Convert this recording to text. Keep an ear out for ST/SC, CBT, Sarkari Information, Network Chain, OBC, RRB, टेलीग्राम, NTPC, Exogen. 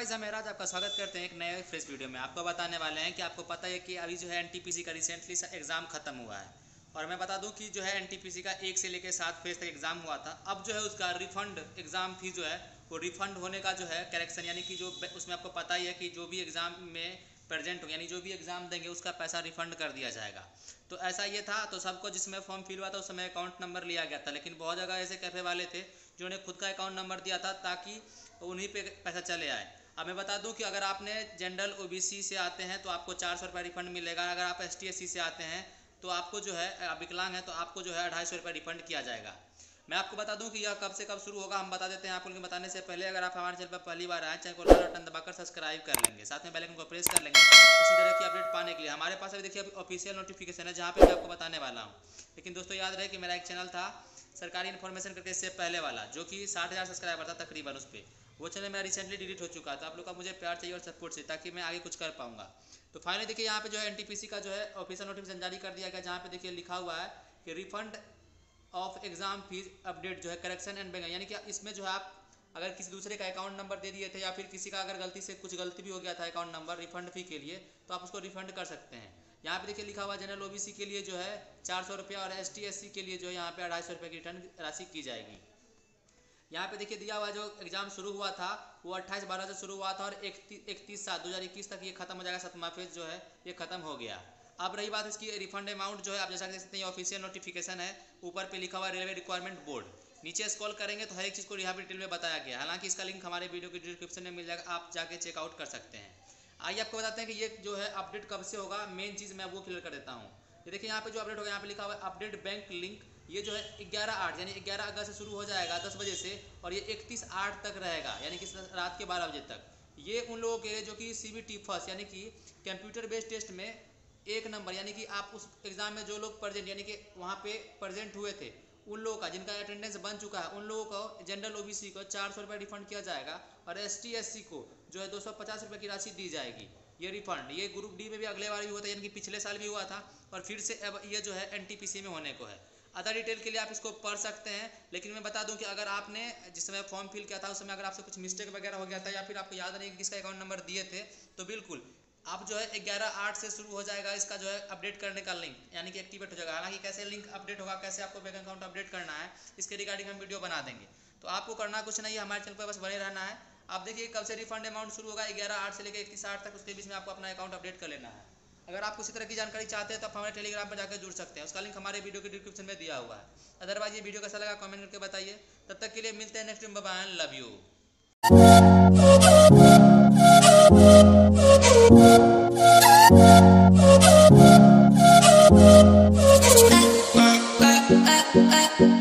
Guys हम मेराज आपका स्वागत करते हैं एक नए फ्रेश वीडियो में। आपको बताने वाले हैं कि आपको पता है कि अभी जो है एनटीपीसी का रिसेंटली एग्ज़ाम खत्म हुआ है और मैं बता दूं कि जो है एनटीपीसी का 1 से लेकर 7 फेज तक एग्ज़ाम हुआ था। अब जो है उसका रिफंड एग्ज़ाम फी जो है वो रिफंड होने का जो है करेक्शन, यानी कि जो उसमें आपको पता ही है कि जो भी एग्ज़ाम में प्रेजेंट हो यानी जो भी एग्ज़ाम देंगे उसका पैसा रिफंड कर दिया जाएगा। तो ऐसा ये था, तो सबको जिसमें फॉर्म फिल हुआ था उस समय अकाउंट नंबर लिया गया था, लेकिन बहुत जगह ऐसे कैफ़े वाले थे जिन्होंने खुद का अकाउंट नंबर दिया था ताकि उन्हीं पे पैसा चले आए। अब मैं बता दूं कि अगर आपने जनरल ओबीसी से आते हैं तो आपको 400 रुपये रिफंड मिलेगा। अगर आप ST/SC से आते हैं तो आपको जो है, आप विकलांग हैं तो आपको जो है 250 रुपये रिफंड किया जाएगा। मैं आपको बता दूं कि यह कब से कब शुरू होगा हम बता देते हैं। आपको बताने से पहले अगर आप हमारे चैनल पर पहली बार आए चैनल को लाल बटन दबाकर सब्सक्राइब कर लेंगे, साथ में बेल आइकन को प्रेस कर लेंगे इसी तरह की अपडेट पाने के लिए। हमारे पास अभी देखिए ऑफिशियल नोटिफिकेशन है जहाँ पे मैं आपको बताने वाला हूँ, लेकिन दोस्तों याद रहे कि मेरा एक चैनल था सरकारी इन्फॉर्मेशन करके, इससे पहले वाला जो कि 60,000 सब्सक्राइबर था तकरीबन, उस पर वो चैनल मेरा रिसेंटली डिलीट हो चुका था। आप लोग का मुझे प्यार चाहिए और सपोर्ट चाहिए ताकि मैं आगे कुछ कर पाऊँगा। तो फाइनली देखिए यहाँ पे जो है एनटीपीसी का जो है ऑफिशियल नोटिफिकेशन जारी कर दिया गया, जहाँ पे देखिए लिखा हुआ है कि refund of exam fees update जो है करेक्शन एंड बैंक, यानी कि इसमें जो है आप अगर किसी दूसरे का अकाउंट नंबर दे दिए थे या फिर किसी का अगर गलती से कुछ गलती भी हो गया था अकाउंट नंबर रिफंड फी के लिए, तो आप उसको रिफंड कर सकते हैं। यहाँ पे देखिए लिखा हुआ जनरल ओबीसी के लिए जो है 400 रुपये और ST/SC के लिए जो है यहाँ पे 250 रुपये की रिटर्न राशि की जाएगी। यहाँ पे देखिए दिया हुआ जो एग्ज़ाम शुरू हुआ था वो 28/12 से शुरू हुआ था और 31/7/2021 तक ये खत्म हो जाएगा। 7वां फेज जो है ये खत्म हो गया। अब रही बात इसकी रिफंड अमाउंट जो है, आप जैसा देख सकते हैं ऑफिशियल नोटिफिकेशन है, ऊपर पे लिखा हुआ रेलवे रिक्वायरमेंट बोर्ड, नीचे स्क्रॉल करेंगे तो हर एक चीज़ को यहाँ पे डिटेल में बताया गया। हालांकि इसका लिंक हमारे वीडियो के डिस्क्रिप्शन में मिल जाएगा, आप जाके चेकआउट कर सकते हैं। आइए आपको बताते हैं कि ये जो है अपडेट कब से होगा, मेन चीज़ मैं वो क्लियर कर देता हूँ। ये देखिए यहाँ पे जो अपडेट होगा यहाँ पे लिखा हुआ है अपडेट बैंक लिंक, ये जो है 11/8 यानी 11 अगस्त से शुरू हो जाएगा 10 बजे से और ये 31/8 तक रहेगा, यानी कि रात के 12 बजे तक। ये उन लोगों के लिए जो कि CBT फर्स्ट यानी कि कंप्यूटर बेस्ड टेस्ट में 1 नंबर, यानी कि आप उस एग्ज़ाम में जो लोग प्रेजेंट यानी कि वहाँ पे प्रेजेंट हुए थे उन लोगों का, जिनका अटेंडेंस बन चुका है उन लोगों को जनरल OBC को 400 रुपये रिफंड किया जाएगा और ST/SC को जो है 250 रुपये की राशि दी जाएगी। ये रिफंड ये ग्रुप डी में भी अगले बार भी हुआ था, यानी कि पिछले साल भी हुआ था और फिर से अब ये जो है NTPC में होने को है। अदर डिटेल के लिए आप इसको पढ़ सकते हैं, लेकिन मैं बता दूं कि अगर आपने जिस समय फॉर्म फिल किया था उस समय अगर आपसे कुछ मिस्टेक वगैरह हो गया था या फिर आपको याद नहीं कि किसका अकाउंट नंबर दिए थे, तो बिल्कुल आप जो है 11/8 से शुरू हो जाएगा इसका जो है अपडेट करने का लिंक, यानी कि एक्टिवेट हो जाएगा। हालांकि कैसे लिंक अपडेट होगा, कैसे आपको बैंक अकाउंट अपडेट करना है, इसके रिगार्डिंग हम वीडियो बना देंगे। तो आपको करना कुछ नहीं है, हमारे चैनल पर बस बने रहना है। आप देखिए कब से रिफंड अमाउंट शुरू होगा, 11/8 से लेकर 31/8 तक, उसके बीच में आपको अपना अकाउंट अपडेट कर लेना है। अगर आप किसी तरह की जानकारी चाहते हैं तो आप हमारे टेलीग्राम पर जाकर जुड़ सकते हैं, उसका लिंक हमारे वीडियो के डिस्क्रिप्शन में दिया हुआ है। अदरवाइज ये वीडियो कैसा लगा कमेंट करके बताइए। तब तक के लिए मिलते हैं नेक्स्ट वीडियो में, बाय, लव यू।